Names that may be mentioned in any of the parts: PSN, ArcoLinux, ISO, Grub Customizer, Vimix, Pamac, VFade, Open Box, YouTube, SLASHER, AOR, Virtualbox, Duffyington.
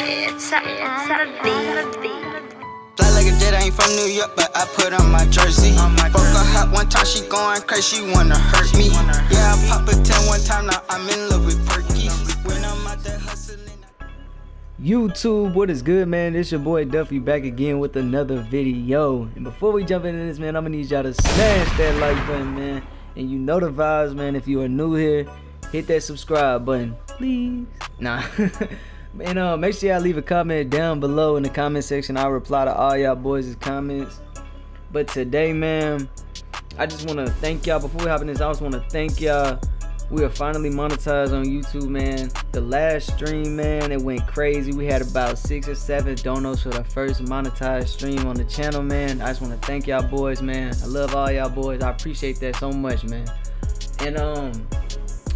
Fly like a jet, I ain't from New York, but I put on my jersey. Broke her hot one time, she going crazy, she wanna hurt me. Yeah, I pop a 10 one time, now I'm in love with Perky. When I'm out there hustling. YouTube, what is good, man? It's your boy Duffy back again with another video. And before we jump into this, man, I'm gonna need y'all to smash that like button, man. And you know the vibes, man. If you are new here, hit that subscribe button, please. Nah. And make sure y'all leave a comment down below in the comment section. I'll reply to all y'all boys' comments. But today, man, I just want to thank y'all. Before we hop in this, I just want to thank y'all. We are finally monetized on YouTube, man. The last stream, man, it went crazy. We had about 6 or 7 donos for the first monetized stream on the channel, man. I just want to thank y'all boys, man. I love all y'all boys. I appreciate that so much, man. And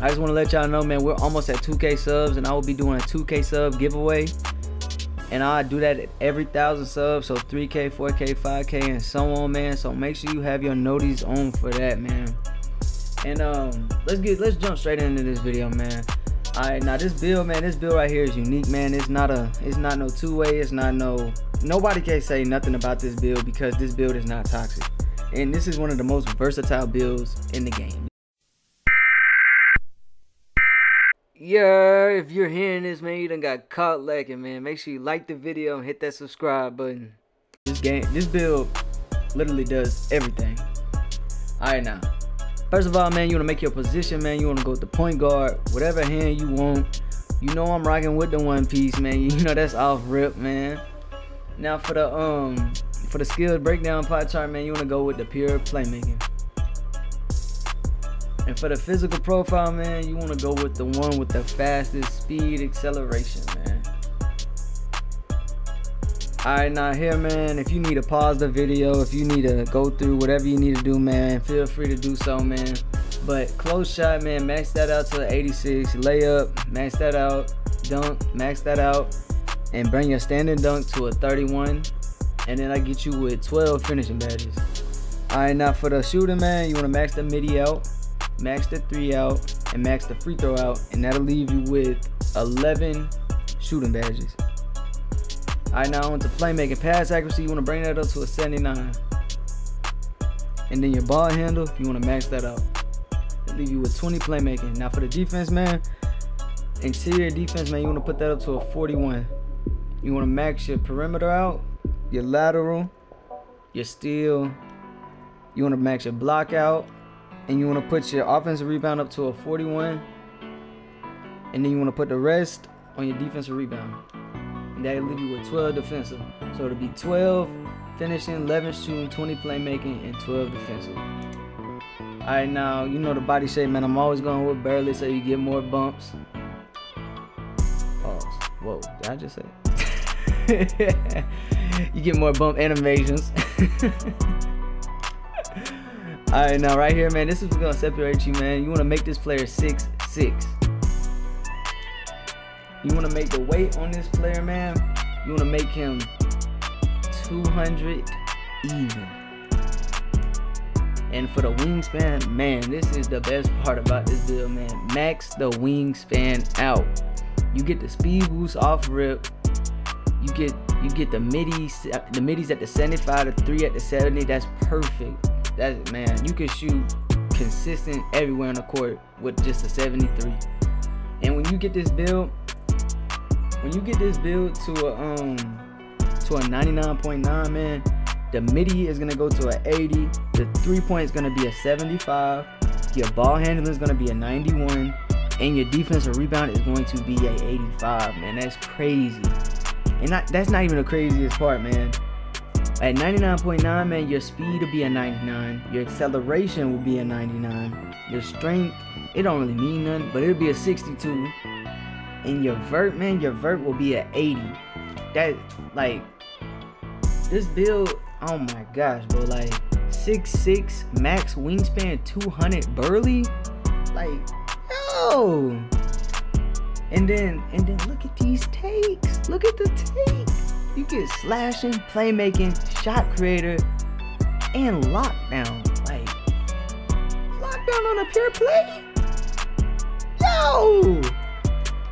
I just want to let y'all know, man, we're almost at 2K subs, and I will be doing a 2K sub giveaway. And I do that at every 1,000 subs, so 3K, 4K, 5K, and so on, man. So make sure you have your notice on for that, man. And let's jump straight into this video, man. All right, now this build, man, this build right here is unique, man. It's not no two-way. It's not no, nobody can say nothing about this build because this build is not toxic. And this is one of the most versatile builds in the game. Yeah, if you're hearing this, man, you done got caught lacking, man. Make sure you like the video and hit that subscribe button. This build literally does everything. All right, now. First of all, man, you want to make your position, man. You want to go with the point guard, whatever hand you want. You know I'm rocking with the one piece, man. You know that's off rip, man. Now for the skills breakdown pie chart, man, you want to go with the pure playmaking. And for the physical profile, man, you want to go with the one with the fastest speed acceleration, man. Alright, now here, man, if you need to pause the video, if you need to go through whatever you need to do, man, feel free to do so, man. But close shot, man, max that out to 86, layup, max that out, dunk, max that out, and bring your standing dunk to a 31, and then I get you with 12 finishing badges. Alright, now for the shooting, man, you want to max the midi out, max the 3 out, and max the free throw out, and that'll leave you with 11 shooting badges. Alright, now on to playmaking. Pass accuracy, you want to bring that up to a 79. And then your ball handle, you want to max that out. It'll leave you with 20 playmaking. Now for the defense, man, interior defense, man, you want to put that up to a 41. You want to max your perimeter out, your lateral, your steal. You want to max your block out. And you want to put your offensive rebound up to a 41. And then you want to put the rest on your defensive rebound. That'll leave you with 12 defensive. So it'll be 12 finishing, 11 shooting, 20 playmaking, and 12 defensive. All right, now, you know the body shape, man. I'm always going with barely so you get more bumps. Pause. Whoa, did I just say? You get more bump animations. All right, now, right here, man, this is what's going to separate you, man. You want to make this player 6'6". You want to make the weight on this player, man, you want to make him 200 even. And for the wingspan, man, this is the best part about this build, man. Max the wingspan out. You get the speed boost off rip. You get the midis at the 75, the 3 at the 70. That's perfect. That's, man, you can shoot consistent everywhere on the court with just a 73. And when you get this build, to a 99.9, man, the midi is gonna go to an 80, the 3-point is gonna be a 75, your ball handling is gonna be a 91, and your defensive rebound is going to be a 85, man. That's crazy. And that's not even the craziest part, man. At 99.9, man, your speed will be a 99, your acceleration will be a 99, your strength, it don't really mean nothing, but it'll be a 62. And your vert, man, your vert will be an 80. That, like, this build, oh my gosh, bro, like, 6'6", max wingspan, 200 burly, like, yo. And then look at these takes, look at the take. You get slashing, playmaking, shot creator, and lockdown, like, lockdown on a pure play, yo.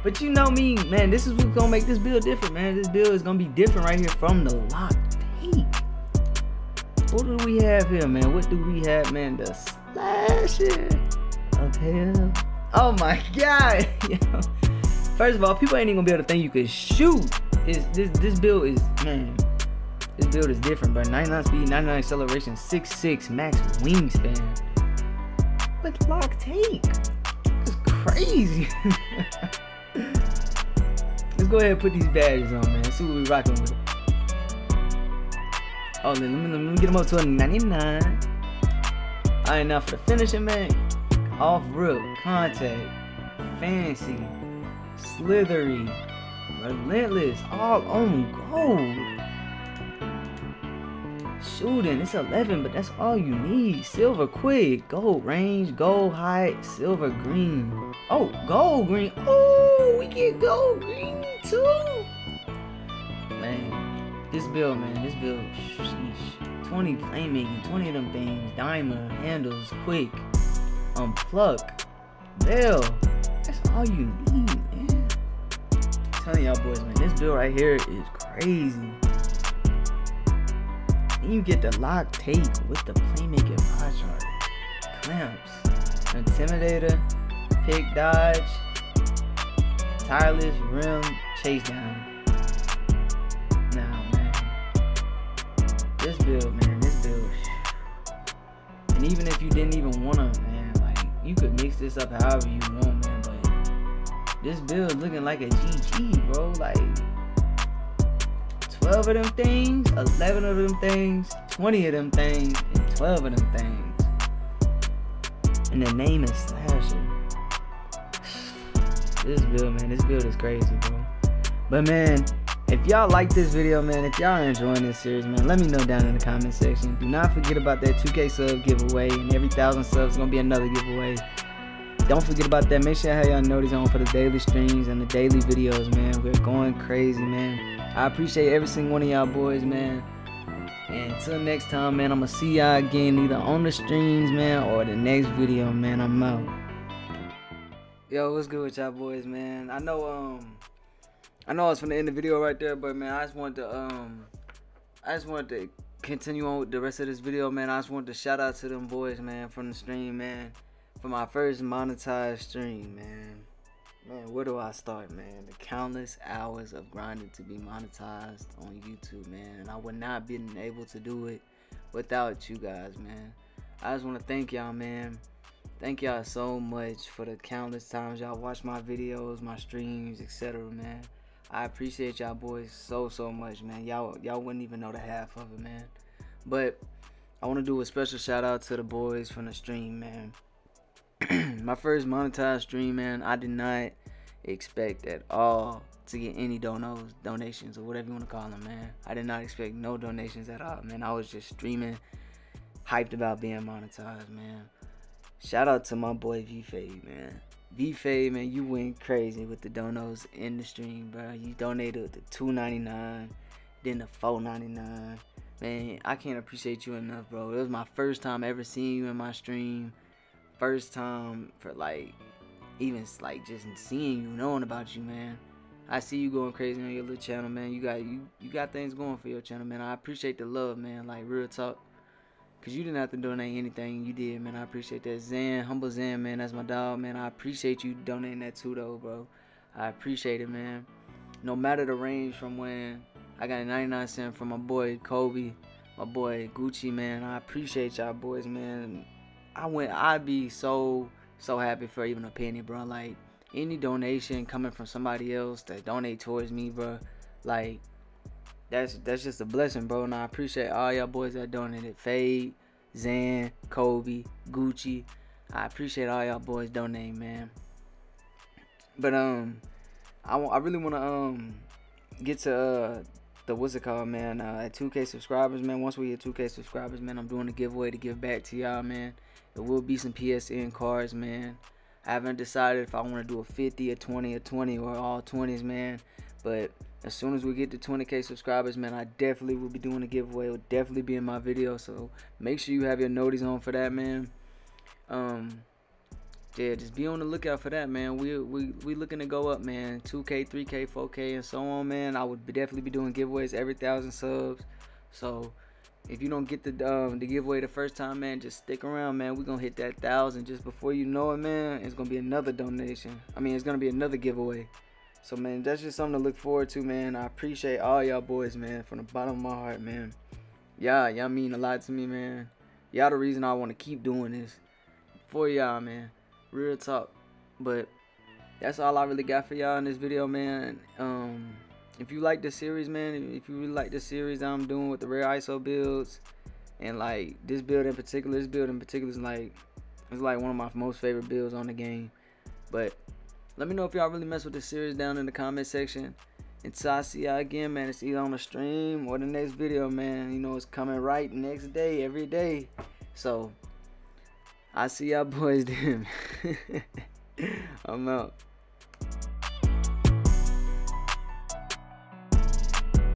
But you know me, man, this is what's gonna make this build different, man. This build is gonna be different right here from the lock peak. What do we have here, man? What do we have, man? The slasher. Okay. Oh my god. First of all, people ain't even gonna be able to think you can shoot. This build is, man, this build is different, bro. 99 speed, 99 acceleration, 6'6", max wingspan. With lock tank. That's crazy. Let's go ahead and put these badges on, man. See what we rocking with. Oh, let me get them up to a 99. Alright, now for the finishing, man. Off rip, contact, fancy, slithery, relentless, all on gold. Shooting, it's 11, but that's all you need. Silver quick, gold range, gold height, silver green. Oh, gold green. Oh, we get gold green too. Man, this build, man, this build. Sheesh. 20 playmaking, 20 of them things. Diamond, handles, quick, unpluck, bell. That's all you need. I'm telling y'all boys, man, this build right here is crazy. Then you get the lock take with the playmaking pie chart, clamps, intimidator, pick dodge, tireless, rim, chase down. Nah, man, this build, man, this build. And even if you didn't even want to, man, like, you could mix this up however you want, man. This build looking like a GG, bro. Like 12 of them things, 11 of them things, 20 of them things, and 12 of them things. And the name is Slasher. This build, man, this build is crazy, bro. But man, if y'all like this video, man, if y'all are enjoying this series, man, let me know down in the comment section. Do not forget about that 2K sub giveaway, and every 1,000 subs is gonna be another giveaway. Don't forget about that. Make sure I have y'all notice on for the daily streams and the daily videos, man. We're going crazy, man. I appreciate every single one of y'all boys, man. And until next time, man, I'm going to see y'all again either on the streams, man, or the next video, man. I'm out. Yo, what's good with y'all boys, man? I know I was finna end the video right there, but, man, I just wanted to continue on with the rest of this video, man. I just wanted to shout out to them boys, man, from the stream, man. For my first monetized stream, man. Man, where do I start, man? The countless hours of grinding to be monetized on YouTube, man. And I would not be able to do it without you guys, man. I just want to thank y'all, man. Thank y'all so much for the countless times y'all watch my videos, my streams, etc., man. I appreciate y'all boys so much, man. Y'all wouldn't even know the half of it, man. But I want to do a special shout out to the boys from the stream, man. My first monetized stream, man, I did not expect at all to get any donations or whatever you want to call them, man. I did not expect no donations at all, man. I was just streaming, hyped about being monetized, man. Shout out to my boy VFade, man. VFade, man, you went crazy with the donos in the stream, bro. You donated the $2.99, then the $4.99. Man, I can't appreciate you enough, bro. It was my first time ever seeing you in my stream. First time for like even like just seeing you, knowing about you, man. I see you going crazy on your little channel, man. You got things going for your channel, man. I appreciate the love, man. Like real talk, cause you didn't have to donate anything. You did, man. I appreciate that. Zan, humble Zan, man. That's my dog, man. I appreciate you donating that too, though, bro. I appreciate it, man. No matter the range, from when I got a 99 cent from my boy Kobe, my boy Gucci, man. I appreciate y'all boys, man. I'd be so happy for even a penny, bro. Like any donation coming from somebody else that donate towards me, bro, like that's just a blessing, bro. And I appreciate all y'all boys that donated. Fade, Zan, Kobe, Gucci, I appreciate all y'all boys donating, man. But I really want to get to the what's it called, man, at 2K subscribers, man. Once we hit 2K subscribers, man, I'm doing a giveaway to give back to y'all, man. There will be some PSN cards, man. I haven't decided if I want to do a 50, a 20, a 20, or all 20s, man. But as soon as we get to 20K subscribers, man, I definitely will be doing a giveaway. It will definitely be in my video, so make sure you have your notice on for that, man. yeah, just be on the lookout for that, man. We looking to go up, man. 2K, 3K, 4K, and so on, man. I would definitely be doing giveaways every 1,000 subs. So if you don't get the giveaway the first time, man, just stick around, man. We're going to hit that 1,000 just before you know it, man. It's going to be another donation. I mean, it's going to be another giveaway. So, man, that's just something to look forward to, man. I appreciate all y'all boys, man, from the bottom of my heart, man. Y'all mean a lot to me, man. Y'all the reason I want to keep doing this for y'all, man. Real talk. But that's all I really got for y'all in this video, man. If you like this series, man, if you really like this series that I'm doing with the rare ISO builds, and like this build in particular is like, it's like one of my most favorite builds on the game. But let me know if y'all really mess with this series down in the comment section. Until I see y'all again, man, it's either on the stream or the next video, man. You know it's coming right next day, every day. So I see y'all boys then. I'm out.